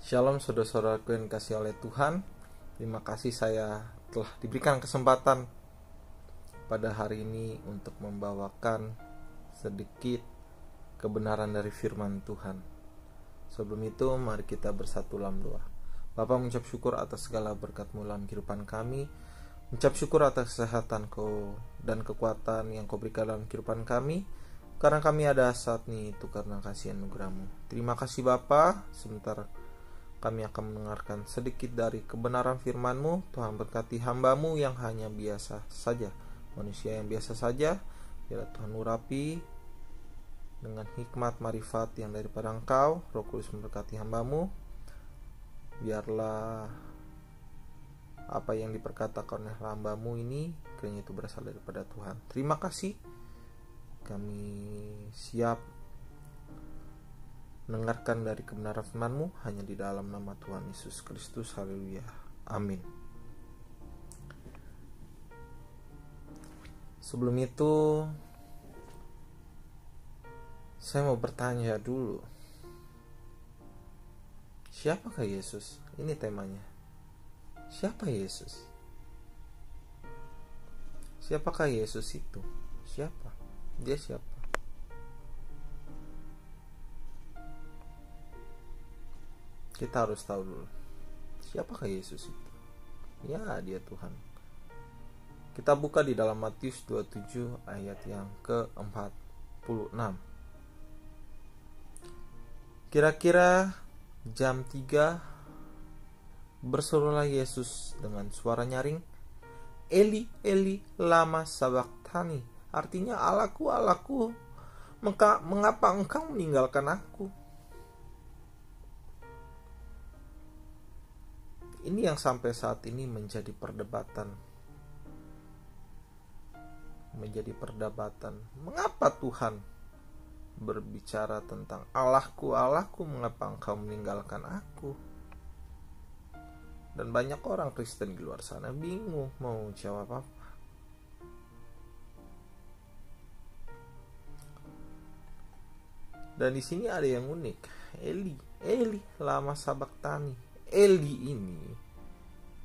Shalom saudara-saudaraku yang dikasihi oleh Tuhan. Terima kasih saya telah diberikan kesempatan pada hari ini untuk membawakan sedikit kebenaran dari firman Tuhan. Sebelum itu mari kita bersatu dalam doa. Bapa, mengucap syukur atas segala berkat-Mu dalam kehidupan kami. Mengucap syukur atas kesehatan Kau dan kekuatan yang Kau berikan dalam kehidupan kami. Karena kami ada saat ini itu karena kasih anugerah-Mu. Terima kasih Bapa. Sebentar kami akan mendengarkan sedikit dari kebenaran firman-Mu. Tuhan, berkati hamba-Mu yang hanya biasa saja, manusia yang biasa saja. Biarlah Tuhan urapi dengan hikmat marifat yang daripada Engkau. Roh Kudus memberkati hamba-Mu. Biarlah apa yang diperkatakan oleh hamba-Mu ini kiranya itu berasal daripada Tuhan. Terima kasih. Kami siap dengarkan dari kebenaran firman-Mu hanya di dalam nama Tuhan Yesus Kristus. Haleluya. Amin. Sebelum itu saya mau bertanya dulu, siapakah Yesus? Ini temanya. Siapa Yesus? Siapakah Yesus itu? Siapa? Dia siapa? Kita harus tahu dulu, siapakah Yesus itu? Ya, dia Tuhan. Kita buka di dalam Matius 27 ayat yang ke-46. Kira-kira jam 3 berserulah Yesus dengan suara nyaring, "Eli, Eli, lama sabachthani." Artinya, "Allahku, Allahku, mengapa engkau meninggalkan aku?" Ini yang sampai saat ini menjadi perdebatan. Mengapa Tuhan berbicara tentang Allahku, Allahku, mengapa engkau meninggalkan aku? Dan banyak orang Kristen di luar sana bingung mau jawab apa. Dan di sini ada yang unik. Eli, Eli, lama sabachthani. Eli ini,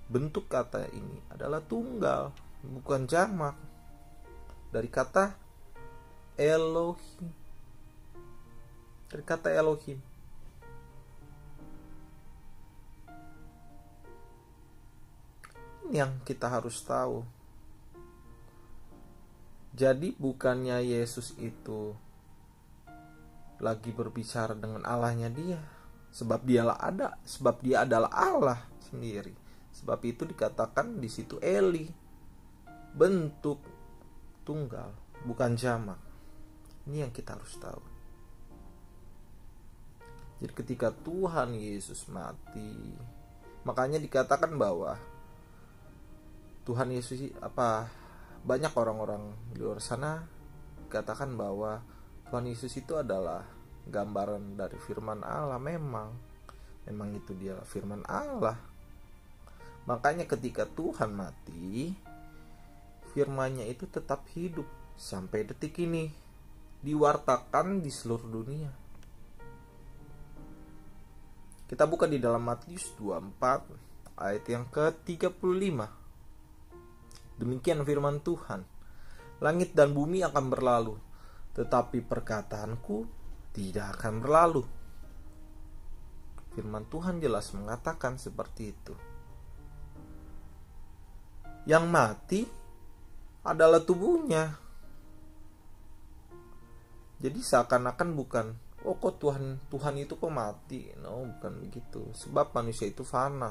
bentuk kata ini adalah tunggal, bukan jamak, dari kata Elohim. Ini yang kita harus tahu. Jadi bukannya Yesus itu lagi berbicara dengan Allahnya dia, sebab dialah ada, sebab dia adalah Allah sendiri. Sebab itu dikatakan di situ Eli, bentuk tunggal, bukan jamak. Ini yang kita harus tahu. Jadi ketika Tuhan Yesus mati, makanya dikatakan bahwa Tuhan Yesus banyak orang-orang di luar sana dikatakan bahwa Tuhan Yesus itu adalah gambaran dari firman Allah. Memang itu dia firman Allah. Makanya ketika Tuhan mati, firman-Nya itu tetap hidup sampai detik ini, diwartakan di seluruh dunia. Kita buka di dalam Matius 24 ayat yang ke-35. Demikian firman Tuhan, "Langit dan bumi akan berlalu, tetapi perkataanku tidak akan berlalu." Firman Tuhan jelas mengatakan seperti itu. Yang mati adalah tubuhnya. Jadi seakan-akan bukan, "Oh kok Tuhan itu kok mati?" No, bukan begitu. Sebab manusia itu fana.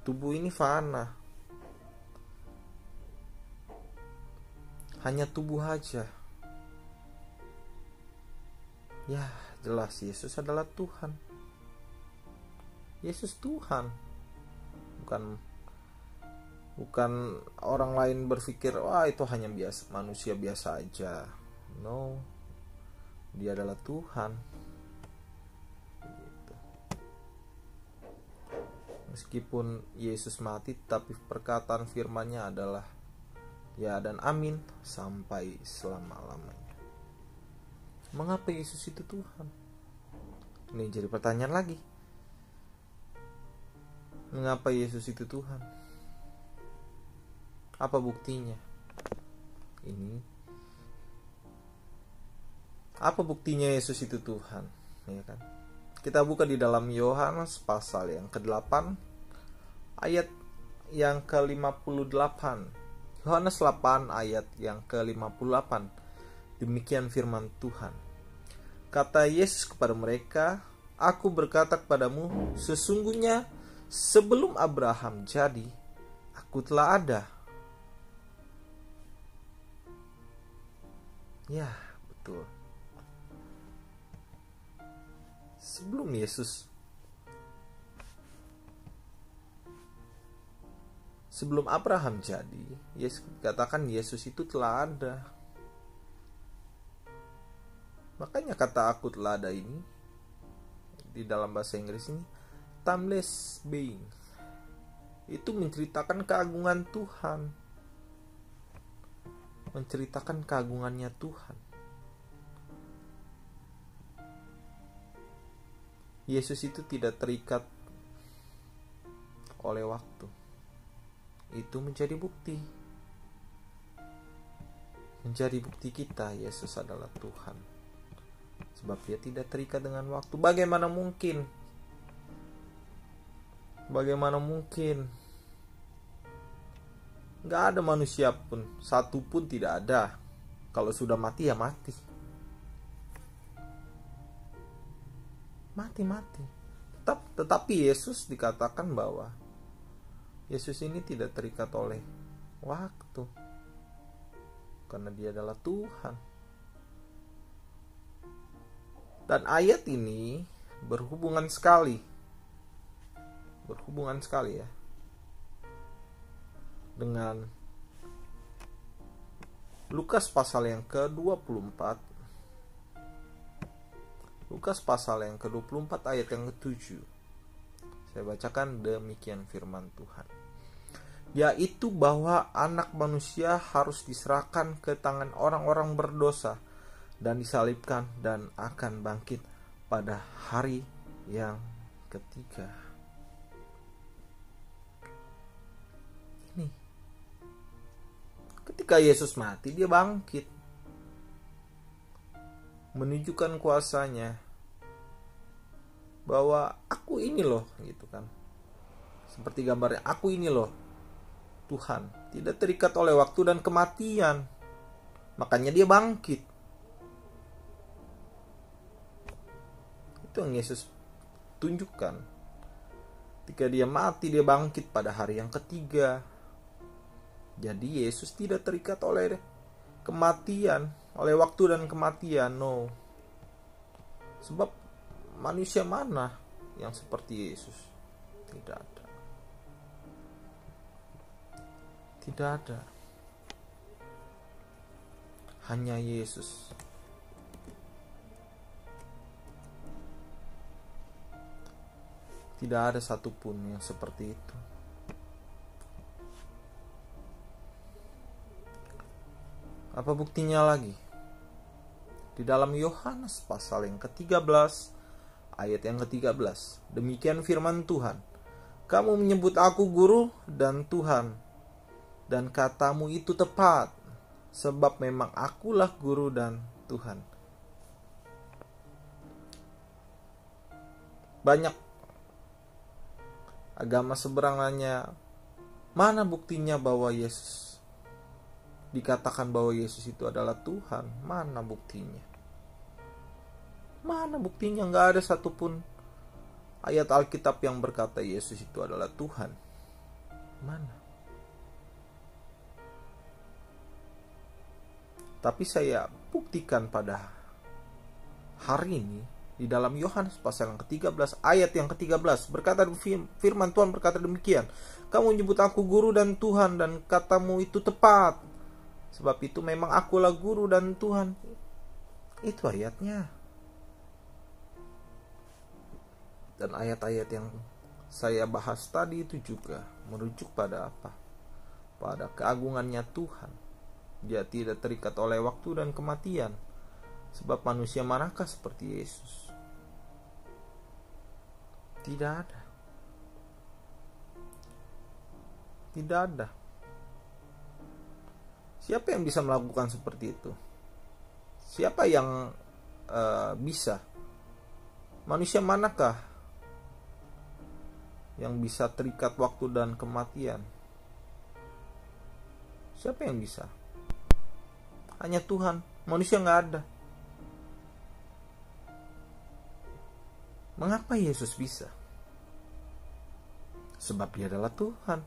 Tubuh ini fana. Hanya tubuh aja. Ya, jelas Yesus adalah Tuhan. Yesus Tuhan. Bukan orang lain berpikir, "Wah, itu hanya biasa, manusia biasa aja." No. Dia adalah Tuhan. Gitu. Meskipun Yesus mati, tapi perkataan firman-Nya adalah ya dan amin sampai selama-lamanya. Mengapa Yesus itu Tuhan? Ini jadi pertanyaan lagi. Mengapa Yesus itu Tuhan? Apa buktinya? Apa buktinya Yesus itu Tuhan? Ya kan? Kita buka di dalam Yohanes pasal yang ke-8 ayat yang ke-58. Yohanes 8 ayat yang ke-58. Demikian firman Tuhan. Kata Yesus kepada mereka, "Aku berkata kepadamu, sesungguhnya sebelum Abraham jadi, aku telah ada." Ya, betul. Sebelum Yesus, sebelum Abraham jadi, Yesus katakan Yesus itu telah ada. Makanya kata aku telah ada ini di dalam bahasa Inggris ini timeless being. Itu menceritakan keagungan Tuhan. Menceritakan keagungannya Tuhan. Yesus itu tidak terikat oleh waktu. Itu menjadi bukti. Menjadi bukti kita Yesus adalah Tuhan. Sebab dia tidak terikat dengan waktu. Bagaimana mungkin? Bagaimana mungkin? Gak ada manusia pun, satu pun tidak ada. Kalau sudah mati ya mati. Mati-mati. Tetapi Yesus dikatakan bahwa Yesus ini tidak terikat oleh waktu. Karena dia adalah Tuhan. Dan ayat ini berhubungan sekali. Berhubungan sekali ya. Dengan Lukas pasal yang ke-24. Lukas pasal yang ke-24 ayat yang ke-7. Saya bacakan demikian firman Tuhan. Yaitu bahwa anak manusia harus diserahkan ke tangan orang-orang berdosa dan disalibkan dan akan bangkit pada hari yang ketiga. Ini. Ketika Yesus mati, dia bangkit. Menunjukkan kuasanya. Bahwa aku ini loh, gitu kan. Seperti gambarnya, aku ini loh Tuhan, tidak terikat oleh waktu dan kematian. Makanya dia bangkit. Itu yang Yesus tunjukkan. Ketika dia mati, dia bangkit pada hari yang ketiga. Jadi Yesus tidak terikat oleh kematian, oleh waktu dan kematian. No. Sebab manusia mana yang seperti Yesus? Tidak ada. Tidak ada. Hanya Yesus. Tidak ada satupun yang seperti itu. Apa buktinya lagi? Di dalam Yohanes pasal yang ke-13 ayat yang ke-13, demikian firman Tuhan. Kamu menyebut aku guru dan Tuhan, dan katamu itu tepat, sebab memang akulah guru dan Tuhan. Banyak agama seberangannya, mana buktinya bahwa Yesus, dikatakan bahwa Yesus itu adalah Tuhan, mana buktinya? Mana buktinya? Nggak ada satupun ayat Alkitab yang berkata Yesus itu adalah Tuhan. Mana? Tapi saya buktikan pada hari ini di dalam Yohanes pasal yang ke-13 ayat yang ke-13 berkata firman Tuhan berkata demikian. Kamu menyebut aku guru dan Tuhan dan katamu itu tepat. Sebab itu memang akulah guru dan Tuhan. Itu ayatnya. Dan ayat-ayat yang saya bahas tadi itu juga merujuk pada apa? Pada keagungannya Tuhan. Dia tidak terikat oleh waktu dan kematian. Sebab manusia manakah seperti Yesus? Tidak ada. Tidak ada. Siapa yang bisa melakukan seperti itu? Siapa yang bisa? Manusia manakah yang bisa terikat waktu dan kematian? Siapa yang bisa? Hanya Tuhan. Manusia nggak ada. Mengapa Yesus bisa? Sebab Dia adalah Tuhan.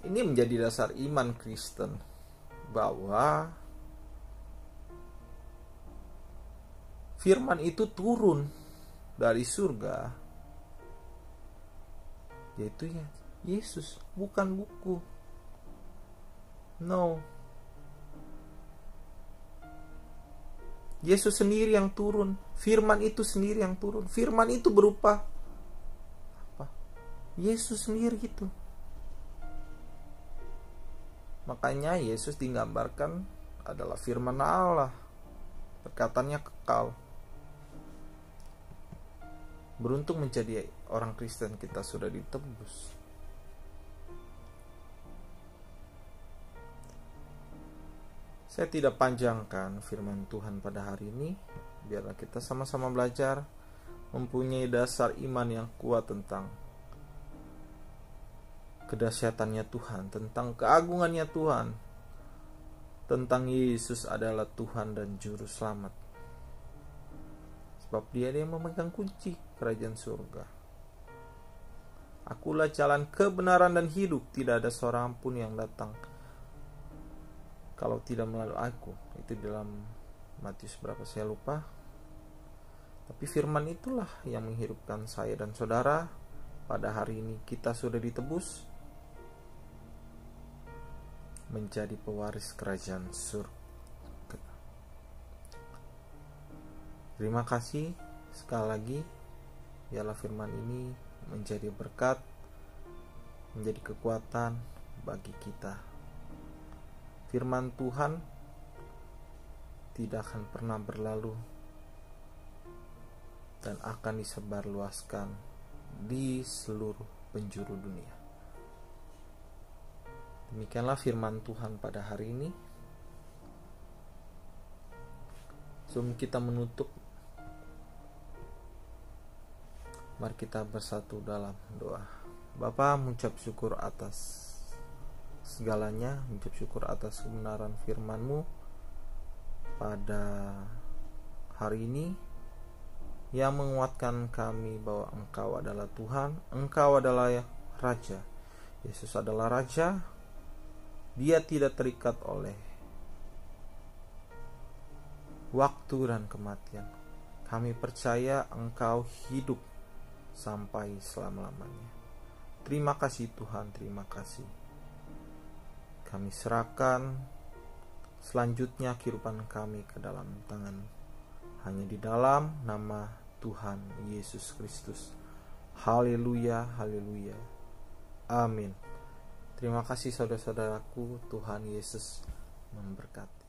Ini menjadi dasar iman Kristen, bahwa firman itu turun dari surga, yaitu Yesus, bukan buku. No, Yesus sendiri yang turun. Firman itu sendiri yang turun. Firman itu berupa apa? Yesus sendiri itu. Makanya Yesus digambarkan adalah firman Allah, perkataannya kekal. Beruntung menjadi orang Kristen, kita sudah ditebus. Saya tidak panjangkan firman Tuhan pada hari ini. Biarlah kita sama-sama belajar mempunyai dasar iman yang kuat tentang kedahsyatannya Tuhan, tentang keagungannya Tuhan, tentang Yesus adalah Tuhan dan Juru Selamat. Sebab Dia yang memegang kunci kerajaan surga. Akulah jalan kebenaran dan hidup, tidak ada seorang pun yang datang kalau tidak melalui Aku. Itu dalam Matius berapa saya lupa. Tapi firman itulah yang menghidupkan saya dan saudara pada hari ini. Kita sudah ditebus menjadi pewaris kerajaan surga. Terima kasih sekali lagi. Biarlah firman ini menjadi berkat, menjadi kekuatan bagi kita. Firman Tuhan tidak akan pernah berlalu dan akan disebarluaskan di seluruh penjuru dunia. Demikianlah firman Tuhan pada hari ini. Sebelum kita menutup, mari kita bersatu dalam doa. Bapa, mengucap syukur atas segalanya, mengucap syukur atas kebenaran firman-Mu pada hari ini yang menguatkan kami bahwa Engkau adalah Tuhan, Engkau adalah Raja. Yesus adalah Raja. Dia tidak terikat oleh waktu dan kematian. Kami percaya Engkau hidup sampai selama-lamanya. Terima kasih Tuhan, terima kasih. Kami serahkan selanjutnya kehidupan kami ke dalam tangan, hanya di dalam nama Tuhan Yesus Kristus. Haleluya, haleluya. Amin. Terima kasih saudara-saudaraku. Tuhan Yesus memberkati.